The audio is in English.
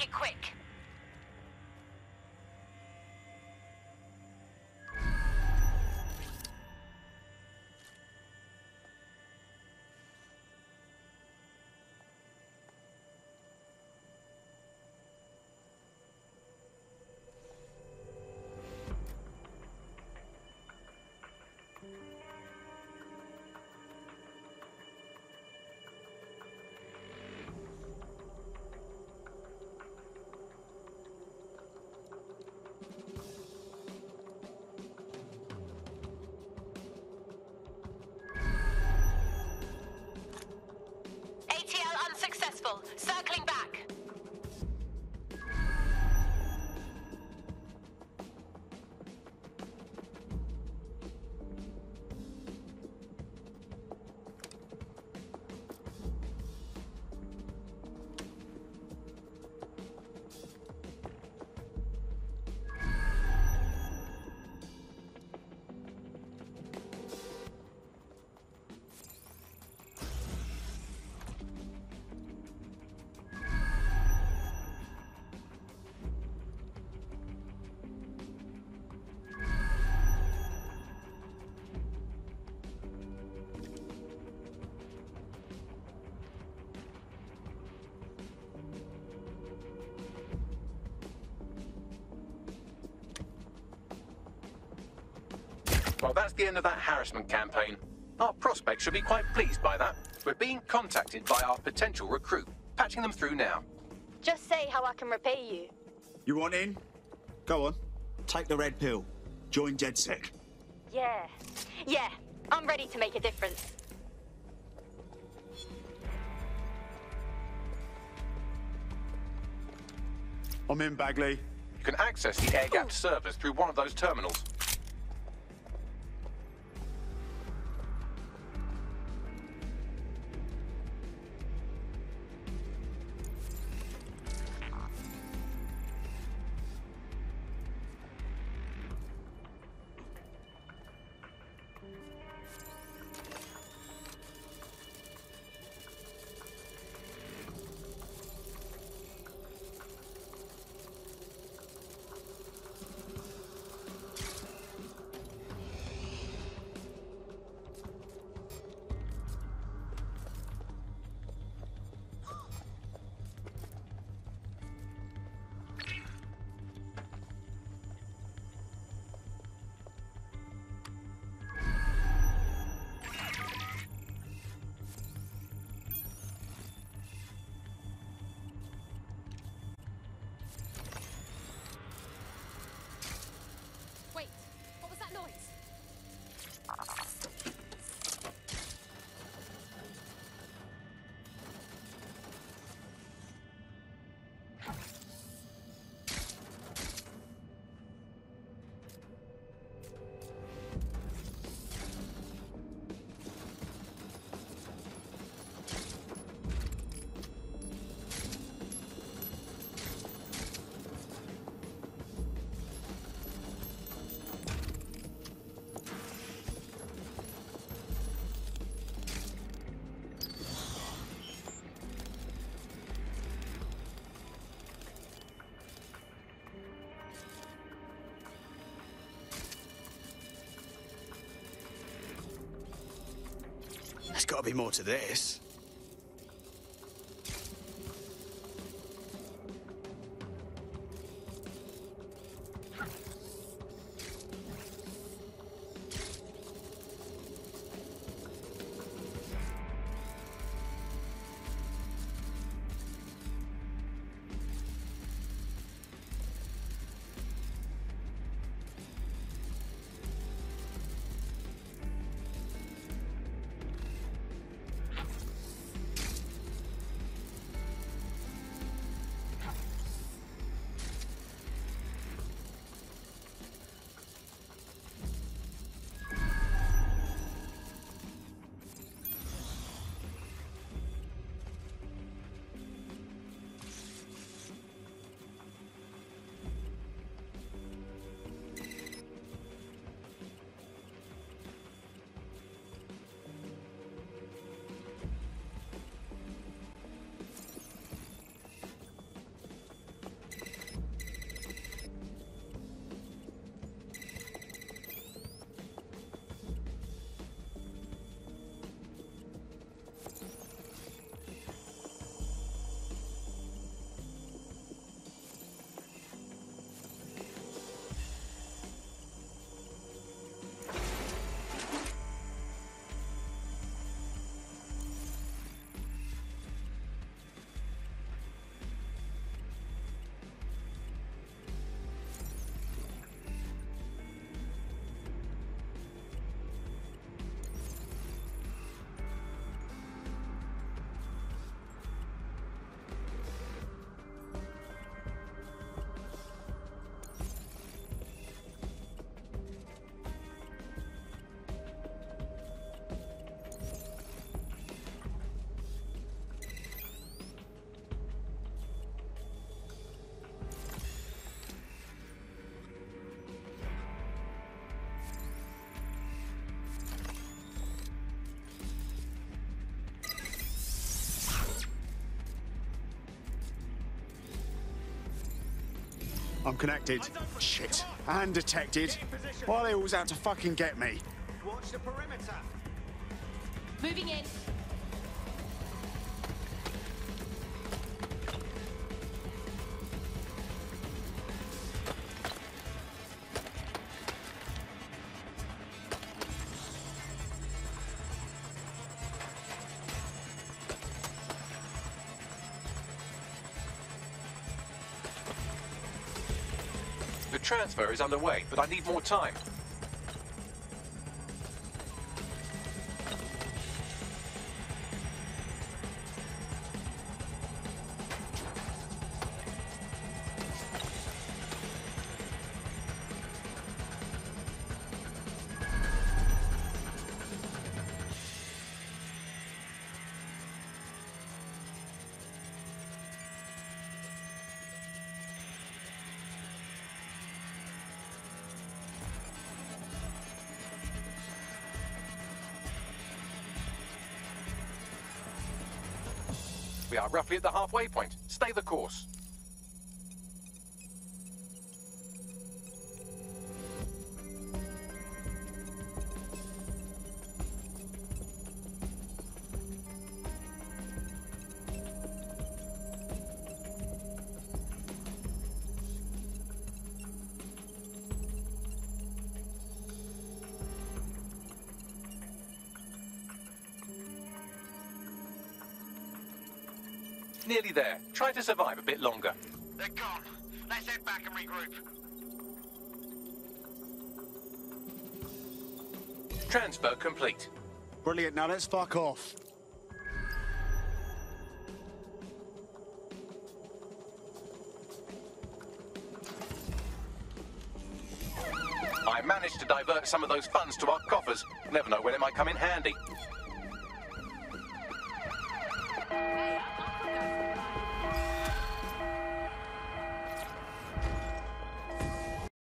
Make it quick. Successful. Circling back. Well, that's the end of that harassment campaign. Our prospects should be quite pleased by that. We're being contacted by our potential recruit. Patching them through now. Just say how I can repay you. You want in? Go on. Take the red pill. Join DedSec. Yeah. Yeah. I'm ready to make a difference. I'm in, Bagley. You can access the air-gapped servers through one of those terminals. There's gotta be more to this. I'm connected. Shit. And detected. While they all's out to fucking get me. Watch the perimeter. Moving in. Transfer is underway, but I need more time. We are roughly at the halfway point. Stay the course. Nearly there. Try to survive a bit longer. They're gone. Let's head back and regroup. Transfer complete. Brilliant. Now let's fuck off. I managed to divert some of those funds to our coffers. Never know when it might come in handy.